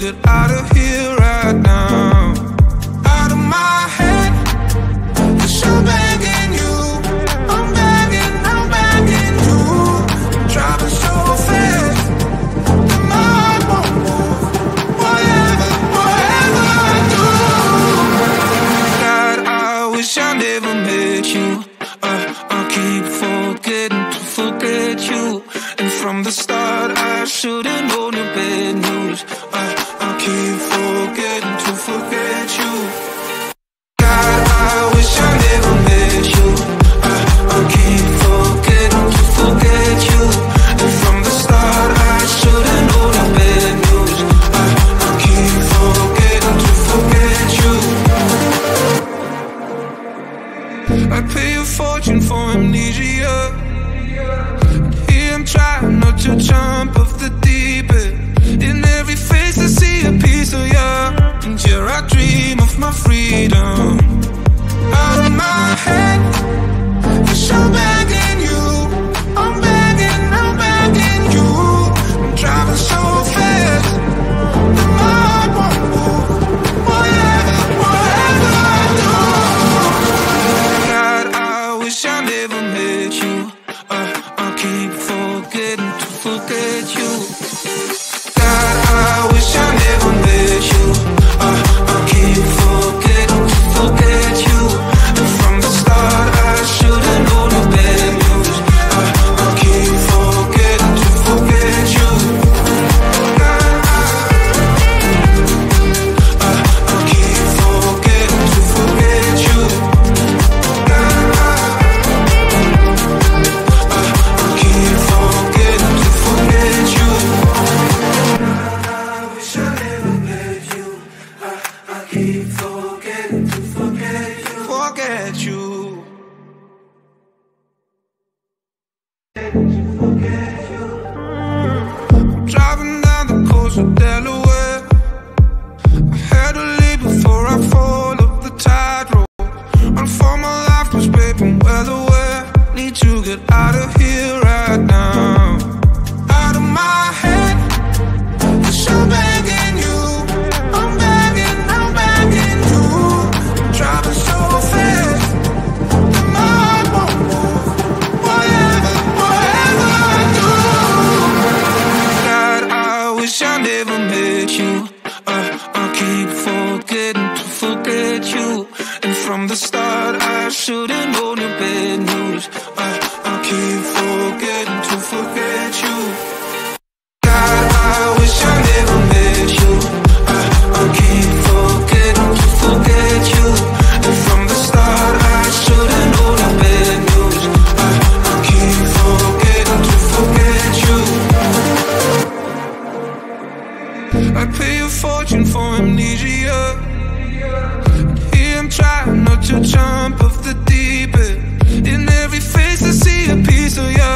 get out of here right now. Out of my head, 'cause I'm begging you, I'm begging you. I'm driving so fast, that my heart won't move. Whatever I do, God, I wish I never met you. I keep forgetting to forget you. And from the start, I should've known the bad news. I keep forgetting to forget you. God, I wish I never met you. I keep forgetting to forget you. And from the start, I should've known the bad news. I keep forgetting to forget you. I'd pay a fortune for amnesia. I'm trying not to jump off the deep end. In every face I see a piece of you, and here I dream of my freedom. Out of my head, 'cause I'm begging you, I'm begging you. I'm driving so fast that my heart won't move. Whatever I do, God, I wish I never met you. I keep forgetting to forget you. God, I wish I never met you. I keep forgetting to forget you. And from the start, I should've known the bad news. I keep forgetting to forget you. God, I keep forgetting to forget you. God, I keep forgetting to forget you. I wish I never met you. I keep forgetting to forget you. Forget you. I'm driving down the coast of Delaware. I had to leave before I fall off the tightrope. Run for my life, 'cause baby, I'm well aware. Need to get out of here right now. Out of my head, 'cause I'm begging you. I'm driving so fast that my heart won't move. Whatever I do, God, I wish I never met you. I keep forgetting to forget you. And from the start, I should've known the bad news. I keep forgetting to forget you. God, I wish I never met you. I keep forgetting to forget you. And from the start, I should've known the bad news. I keep forgetting to forget you. I'd pay a fortune for amnesia. Here I'm trying not to jump off the deep end. In every face I see a piece of you,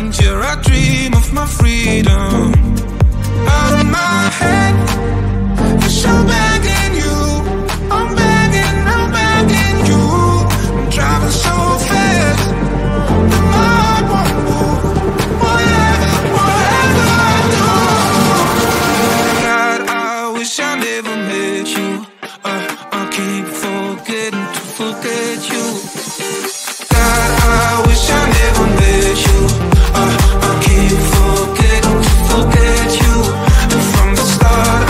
and here I dream of my freedom. Out of my head, 'cause I'm begging you. I'm driving so fast that my heart won't move. Whatever I do, God, I wish I never met you. I keep forgetting to forget you. God, I wish I never met you. I keep forgetting to forget you. And from the start,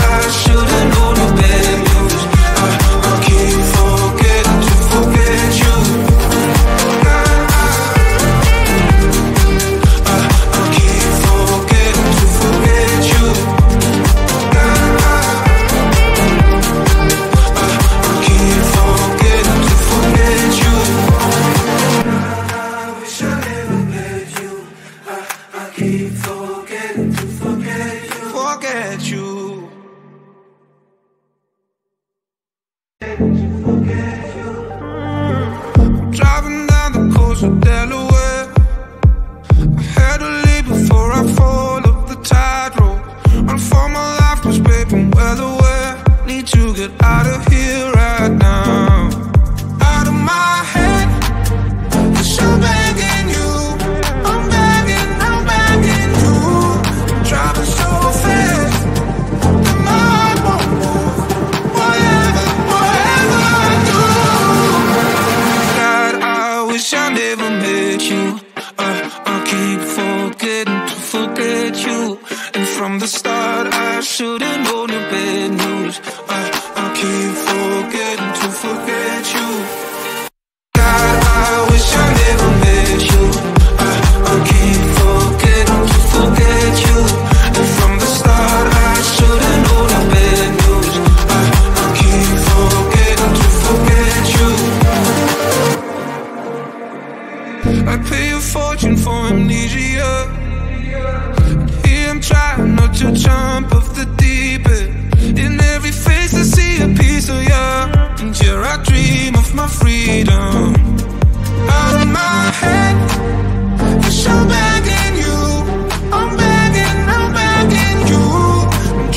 from the start. I should've known your bad news. I keep forgetting to forget you. God, I wish I never met you. I keep forgetting to forget you. And from the start, I should've known your bad news. I keep forgetting to forget you. I'd pay a fortune for amnesia. Trying not to jump off the deep end. In every face I see a piece of you, and here I dream of my freedom. Out of my head, wish I'm begging you. I'm begging you. I'm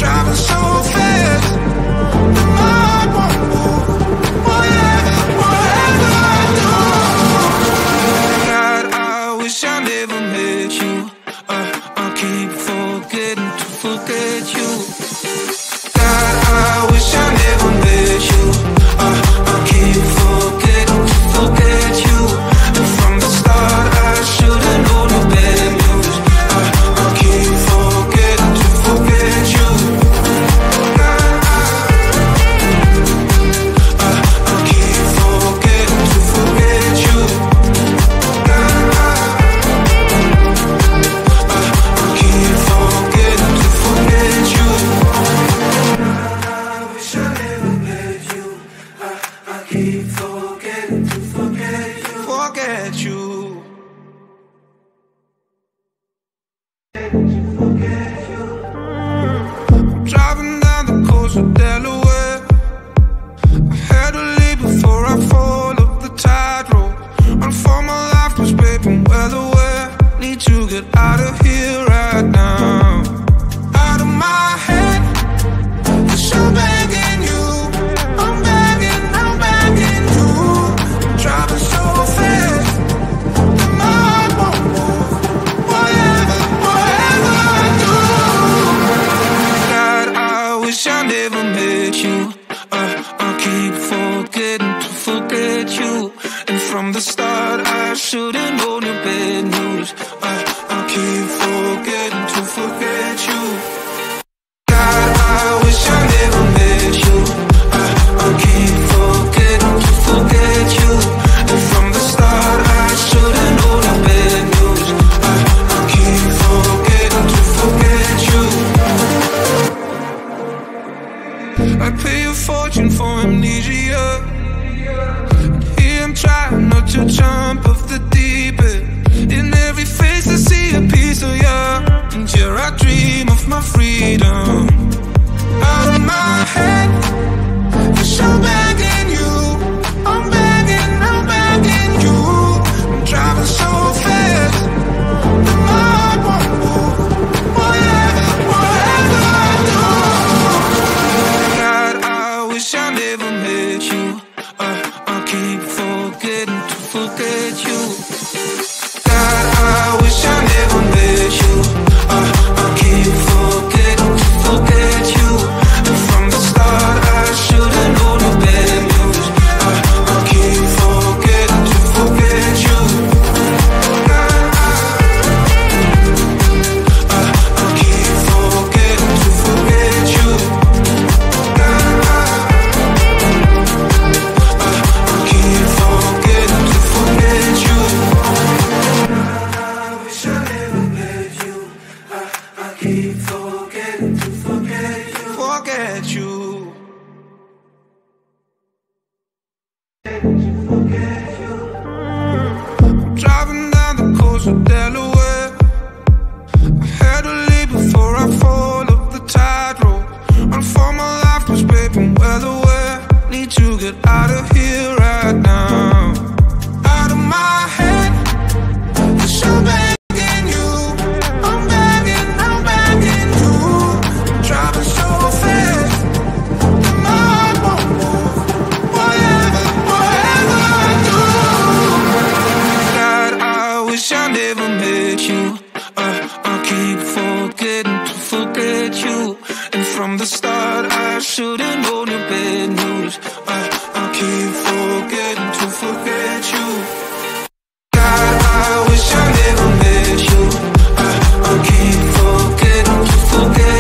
driving so fast, but my heart won't move. Whatever, whatever I do. God, I wish I never met you. I keep forgetting to forget you. God, I wish I never met you. I keep forgetting to forget you. And from the start, I should've known the better news. I keep forgetting to forget you. God, I keep forgetting to forget you. God, I'm driving down the coast of Delaware. I had to leave before I fall off the tide road. Run for my life, was baby, well aware. Need to get out of here right now. Out of my head, wish I'm begging you. I'm begging you. I'm driving so fast, but my heart won't move. Whatever, whatever I do. God, I wish I never met you. I keep forgetting to forget you. And from the start, I should've known your bad news. I keep forgetting to forget you. God, I wish I never met you. I keep forgetting to forget you. And from the start, I should've known your bad news. I keep forgetting to forget you. I'd pay a fortune for amnesia. Here I'm trying not to jump off the deep end. In every face I see a piece of you, and here I dream of my freedom. Out of my head, wish I'm begging you. I'm begging you. I'm driving so fast, but my heart won't move. Whatever, whatever I do. God, I wish I never met you. I keep forgetting to forget you. God, I wish I never met you. I keep forgetting to forget you. And from the start, I should've known the better news. I keep forgetting to forget you. God, I keep forgetting to forget you. God, I keep forgetting to forget you. I wish I never met you. I keep forgetting to forget you. Forget you. I'm driving down the coast of Delaware. I had to leave before I fall off the tide road. Run for my life, was baby, well aware. Need to get out of here right now. Out of my head, wish I'm begging you. I'm begging you. I'm driving so fast, but my heart won't move. Whatever, whatever I do. God, I wish I never met you. I keep forgetting to forget you. And from the start, I should've known your bad news. I keep forgetting to forget you. God, I wish I never met you. I keep forgetting to forget.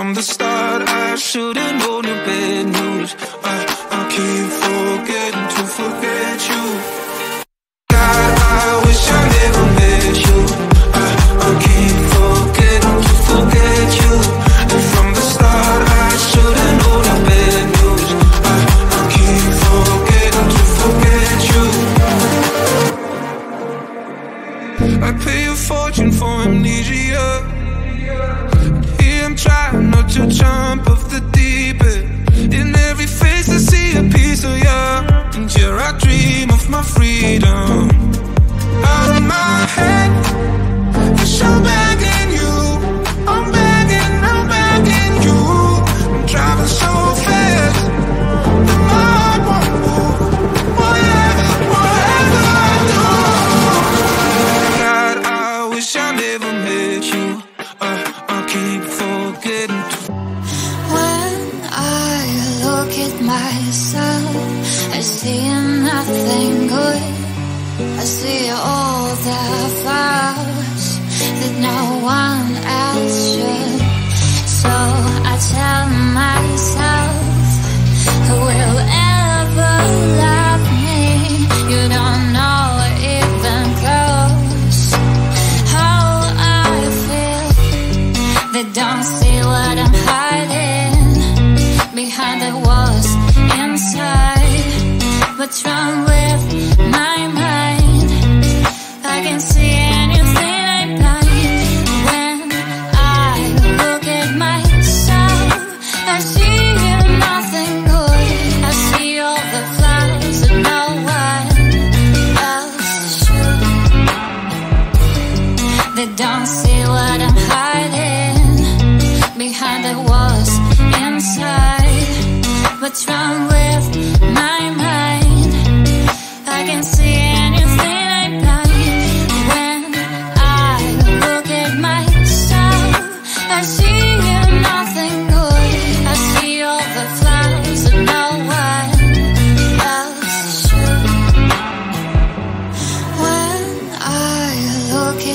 from the start. I should've known the bad news. I keep forgetting to forget you. God, I wish I never met you. I keep forgetting to forget you. And from the start, I should've known the bad news. I keep forgetting to forget you. I'd pay a fortune for amnesia. I'm trying not to jump off the deep end. In every face I see a piece of you, and here I dream of my freedom. Out of my head, wish I'm begging you. I'm begging you. I'm driving so fast that my heart won't move. Whatever I do, God, I wish I never met you. I keep forgetting. When I look at myself, I see nothing good. I see all the flaws that no one else should. So I tell myself, who will ever love me? You don't know even close how I feel. They don't see what I'm hiding behind the walls inside. What's wrong with my mind? I can see anything I'm blind. When I look at myself, I see nothing good. I see all the flaws that no one else should. They don't see what I'm hiding behind the walls inside. What's wrong with my mind? I can see anything I'm blind. When I look at myself, I see nothing good. I see all the flaws that no one else should. When I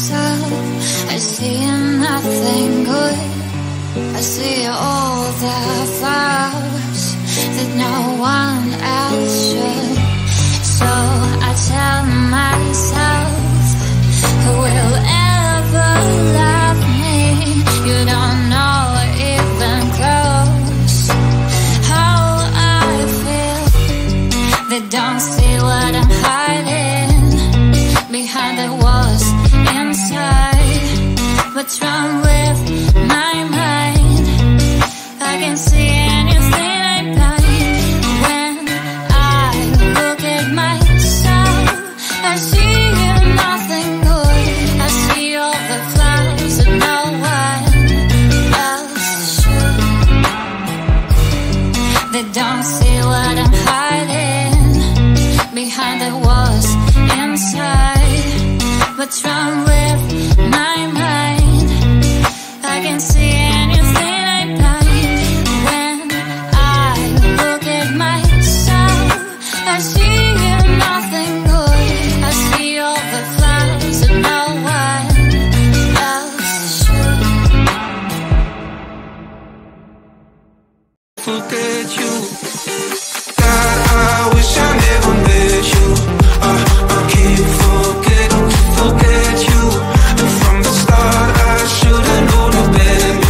look at myself, I see nothing good. I see all the flaws that no one else should. So I tell myself, who will ever love me? You don't know even close how I feel. They don't see what I'm hiding behind the walls inside. What's wrong with my mind? I can see anything I'm blind. When I look at myself, I see nothing good. I see all the flaws that no one else should. They don't see what I'm hiding behind the walls inside. What's wrong with my mind? I can see anything I'm blind. When I look at myself, I see nothing good. I see all the flaws that no one else should. Forget you. God, I wish I never met you. I keep forgetting to forget you. And from the start, I should've known. I'm begging you.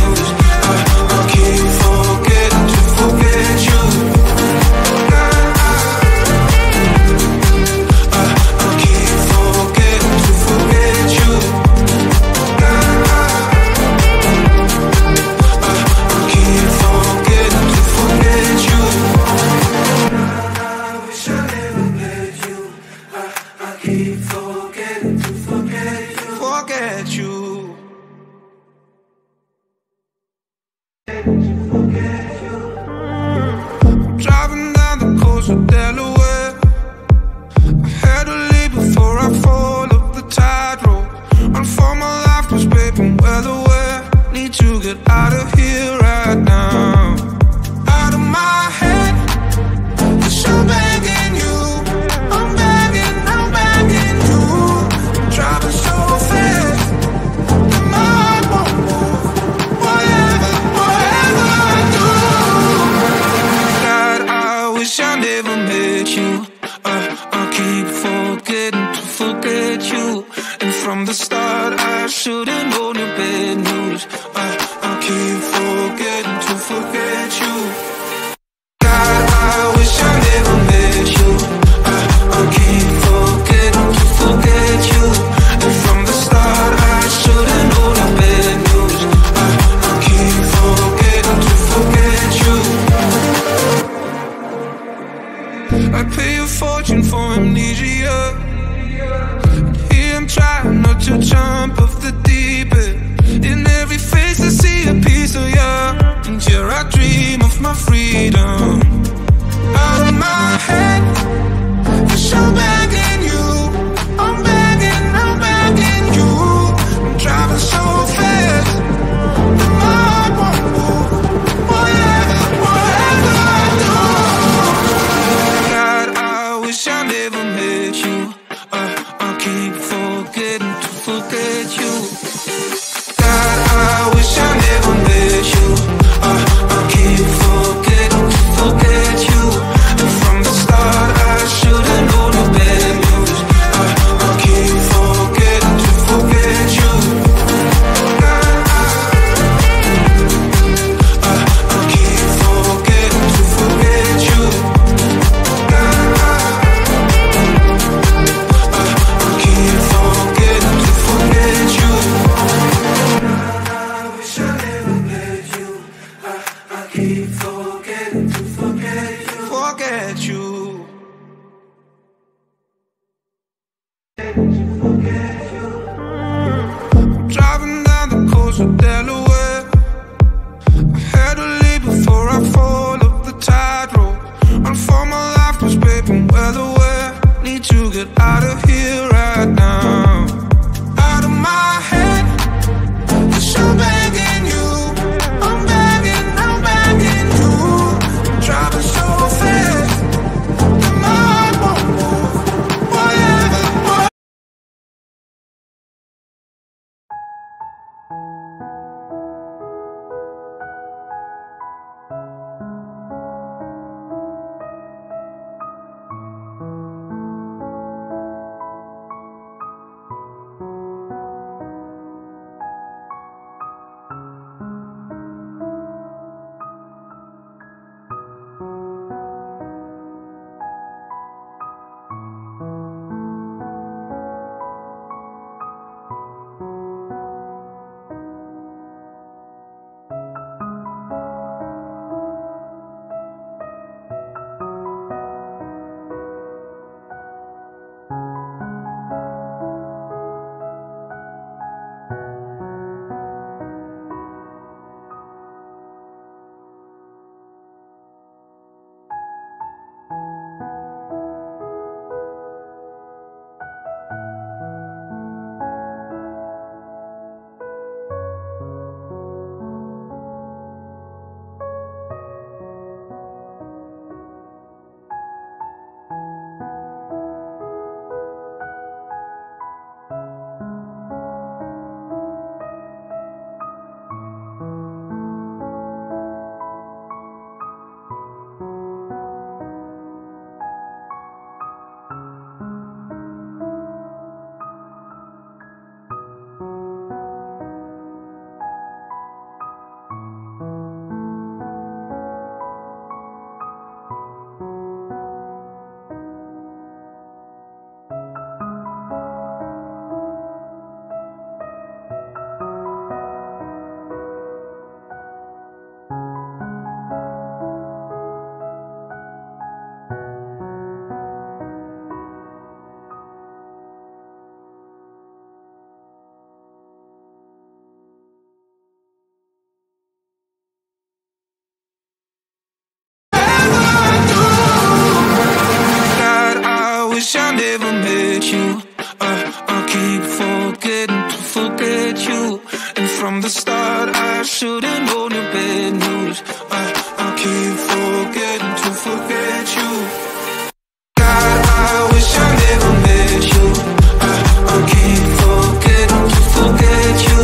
couldn't forget you. And from the start I should've known your bad news. I keep forgetting to forget you. God, I wish I never met you. I keep forgetting to forget you. And from the start I should've known your bad news. I keep forgetting to forget you. I'd pay a fortune for amnesia. Trying not to jump off the deep end. In every face I see a piece of you. And here I dream of my freedom. Out of my head, for sure begging you. I'm begging you. I'm driving so fast, but my heart won't move. Whatever I do, God, I wish I never met you. I keep forgetting to forget you. God, I wish I never met you. I keep forgetting to forget you. And from the start I should've known the bad news. I keep forgetting to forget you. God, I keep forgetting to forget you. God, I'm driving down the coast of Delaware. I had to leave before I fall off the tide road. Run for my life, was baby, weather aware. Need to get out of here right now. Out of my head, for sure begging you. I'm begging you. I'm driving so fast, but my heart won't move. I keep forgetting to forget you. And from the start I should've known your bad news. I keep forgetting to forget you. God, I wish I never met you. I keep forgetting to forget you.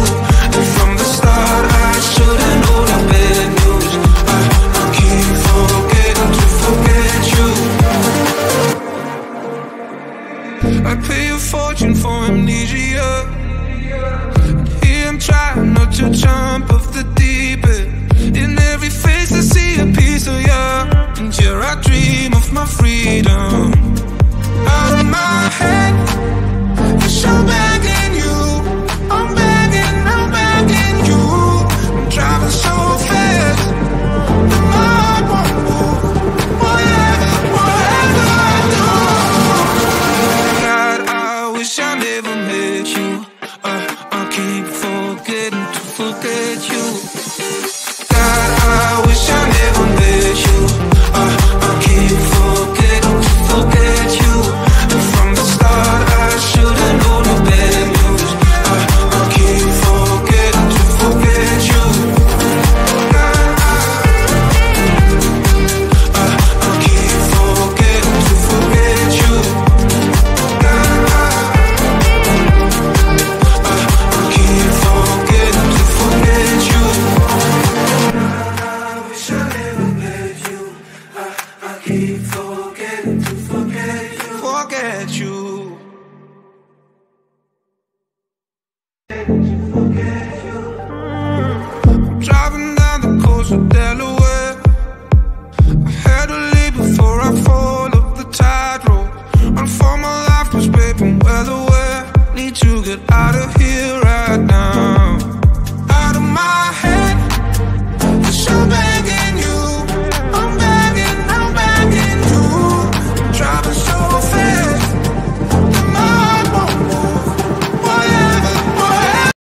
And from the start I should've known your bad news. I keep forgetting to forget you. I'd pay a fortune for amnesia. And here I'm trying not to jump off the deep end. In every face I see a piece of you. And here I dream of my freedom. Out of my head, wish I'm begging you. I'm begging you. I'm driving so fast that my heart won't move. Whatever I do, God, I wish I never met you. I keep forgetting to forget you. God, I wish I never met you. I keep forgetting to forget you. And from the start I should have known the bad news. I keep forgetting to forget you. God, I keep forgetting to forget you. God, I keep forgetting to forget you. God, I wish I never met you. I keep forgetting to forget you. Forget you. I'm driving down the coast of Delaware. I had to leave before I fall up the tide road. Run for my life, 'cause baby, I'm well aware. Need to get out of here.